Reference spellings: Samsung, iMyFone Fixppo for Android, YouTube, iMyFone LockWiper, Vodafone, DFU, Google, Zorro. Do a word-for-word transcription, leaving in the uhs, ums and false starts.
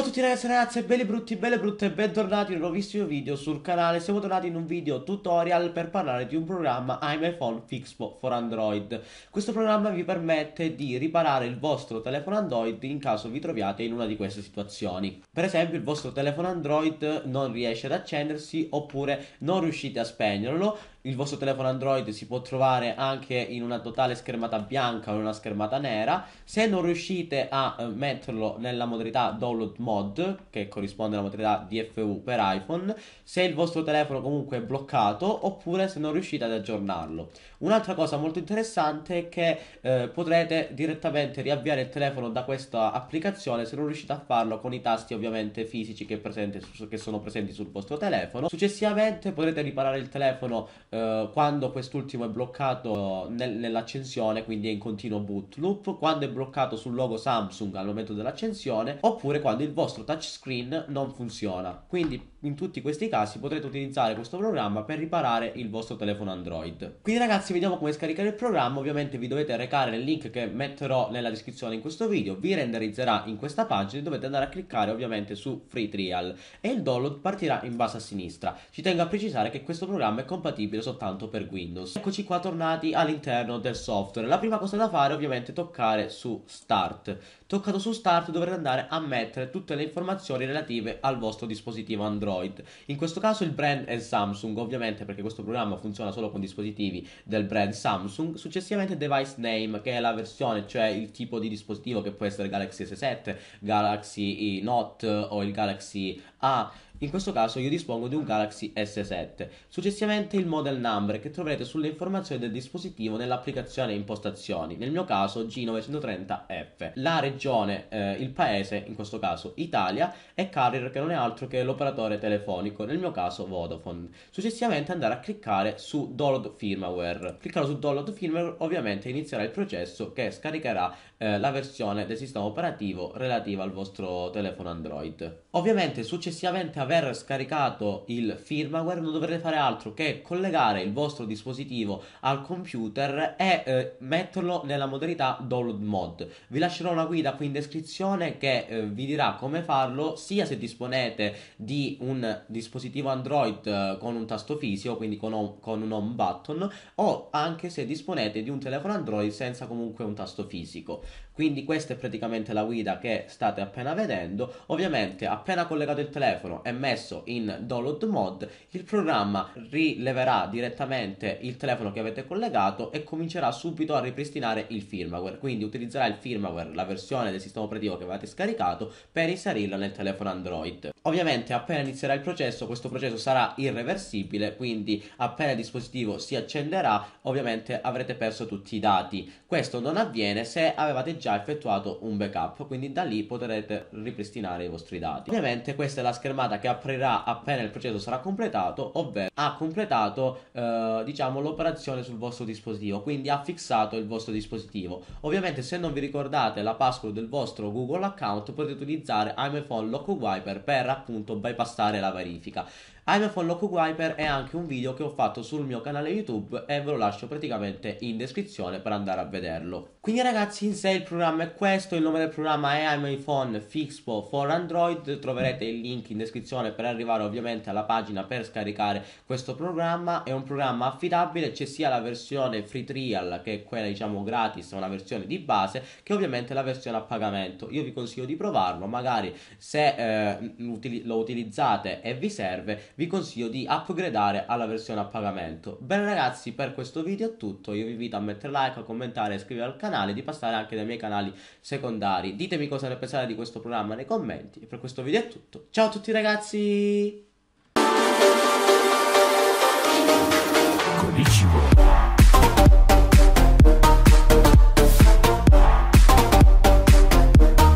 Ciao a tutti ragazzi e ragazze, belli brutti, belle brutte e bentornati in un nuovissimo video sul canale. Siamo tornati in un video tutorial per parlare di un programma iMyFone Fixppo for Android. Questo programma vi permette di riparare il vostro telefono Android in caso vi troviate in una di queste situazioni. Per esempio il vostro telefono Android non riesce ad accendersi oppure non riuscite a spegnerlo. Il vostro telefono Android si può trovare anche in una totale schermata bianca o in una schermata nera. Se non riuscite a metterlo nella modalità download mode, che corrisponde alla modalità D F U per iPhone, se il vostro telefono comunque è bloccato oppure se non riuscite ad aggiornarlo. Un'altra cosa molto interessante è che eh, potrete direttamente riavviare il telefono da questa applicazione se non riuscite a farlo con i tasti ovviamente fisici che, presente, che sono presenti sul vostro telefono. Successivamente potrete riparare il telefono eh, quando quest'ultimo è bloccato nel, nell'accensione, quindi è in continuo boot loop, quando è bloccato sul logo Samsung al momento dell'accensione, oppure quando il il vostro touchscreen non funziona. Quindi in tutti questi casi potrete utilizzare questo programma per riparare il vostro telefono Android. Quindi ragazzi, vediamo come scaricare il programma. Ovviamente vi dovete recare nel link che metterò nella descrizione in questo video, vi renderizzerà in questa pagina e dovete andare a cliccare ovviamente su free trial e il download partirà in basso a sinistra. Ci tengo a precisare che questo programma è compatibile soltanto per Windows. Eccoci qua tornati all'interno del software. La prima cosa da fare ovviamente è toccare su Start. Toccato su Start dovrete andare a mettere tutti tutte le informazioni relative al vostro dispositivo Android. In questo caso il brand è Samsung, ovviamente, perché questo programma funziona solo con dispositivi del brand Samsung. Successivamente device name, che è la versione, cioè il tipo di dispositivo, che può essere Galaxy S sette, Galaxy Note o il Galaxy A. In questo caso io dispongo di un Galaxy S sette. Successivamente il model number, che troverete sulle informazioni del dispositivo nell'applicazione impostazioni, nel mio caso G nove trenta F. La regione, eh, il paese, in questo caso Italia, e carrier, che non è altro che l'operatore telefonico, nel mio caso Vodafone. Successivamente andare a cliccare su download firmware. Cliccando su download firmware ovviamente inizierà il processo che scaricherà eh, la versione del sistema operativo relativa al vostro telefono Android. Ovviamente successivamente avete aver scaricato il firmware, non dovrete fare altro che collegare il vostro dispositivo al computer e eh, metterlo nella modalità download mode. Vi lascerò una guida qui in descrizione che eh, vi dirà come farlo, sia se disponete di un dispositivo Android eh, con un tasto fisico, quindi con, on, con un home button, o anche se disponete di un telefono Android senza comunque un tasto fisico. Quindi questa è praticamente la guida che state appena vedendo. Ovviamente appena collegato il telefono e messo in download mode, il programma rileverà direttamente il telefono che avete collegato e comincerà subito a ripristinare il firmware, quindi utilizzerà il firmware, la versione del sistema operativo che avete scaricato, per inserirla nel telefono Android. Ovviamente appena inizierà il processo, questo processo sarà irreversibile, quindi appena il dispositivo si accenderà ovviamente avrete perso tutti i dati. Questo non avviene se avevate già effettuato un backup, quindi da lì potrete ripristinare i vostri dati. Ovviamente questa è la schermata che apparirà appena il processo sarà completato, ovvero ha completato eh, diciamo l'operazione sul vostro dispositivo, quindi ha fissato il vostro dispositivo. Ovviamente se non vi ricordate la password del vostro Google account potete utilizzare iMyFone LockWiper per appunto bypassare la verifica. iMyFone LockWiper è anche un video che ho fatto sul mio canale YouTube e ve lo lascio praticamente in descrizione per andare a vederlo. Quindi ragazzi, in sé il programma è questo, il nome del programma è iMyFone Fixppo for Android, troverete il link in descrizione per arrivare ovviamente alla pagina per scaricare questo programma. È un programma affidabile, c'è sia la versione free trial, che è quella diciamo gratis, una versione di base, che ovviamente la versione a pagamento. Io vi consiglio di provarlo, magari se eh, lo utilizzate e vi serve, vi consiglio di upgradare alla versione a pagamento. Bene ragazzi, per questo video è tutto, io vi invito a mettere like, a commentare, a iscrivervi al canale, di passare anche dai miei canali secondari. Ditemi cosa ne pensate di questo programma nei commenti e per questo video è tutto. Ciao a tutti ragazzi!